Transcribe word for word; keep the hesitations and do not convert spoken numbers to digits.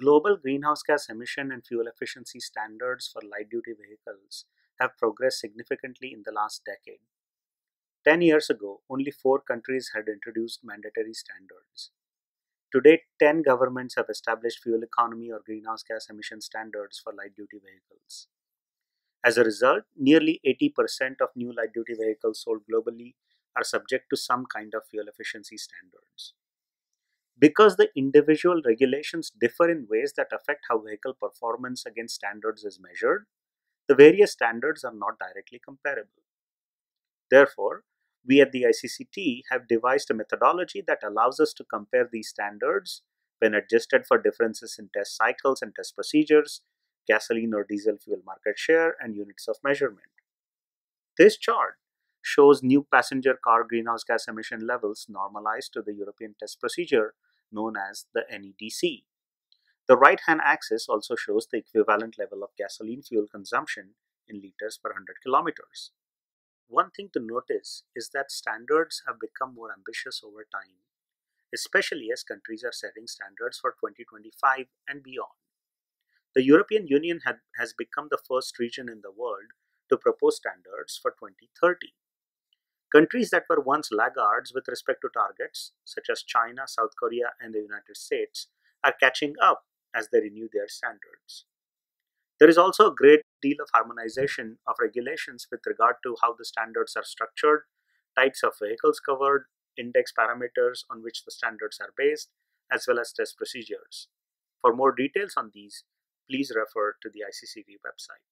Global greenhouse gas emission and fuel efficiency standards for light-duty vehicles have progressed significantly in the last decade. Ten years ago, only four countries had introduced mandatory standards. Today, ten governments have established fuel economy or greenhouse gas emission standards for light-duty vehicles. As a result, nearly eighty percent of new light-duty vehicles sold globally are subject to some kind of fuel efficiency standards. Because the individual regulations differ in ways that affect how vehicle performance against standards is measured, the various standards are not directly comparable. Therefore, we at the I C C T have devised a methodology that allows us to compare these standards when adjusted for differences in test cycles and test procedures, gasoline or diesel fuel market share, and units of measurement. This chart shows new passenger car greenhouse gas emission levels normalized to the European test procedure known as the N E D C. The right-hand axis also shows the equivalent level of gasoline fuel consumption in liters per one hundred kilometers. One thing to notice is that standards have become more ambitious over time, especially as countries are setting standards for twenty twenty-five and beyond. The European Union had, has become the first region in the world to propose standards for twenty thirty. Countries that were once laggards with respect to targets, such as China, South Korea, and the United States, are catching up as they renew their standards. There is also a great deal of harmonization of regulations with regard to how the standards are structured, types of vehicles covered, index parameters on which the standards are based, as well as test procedures. For more details on these, please refer to the I C C T website.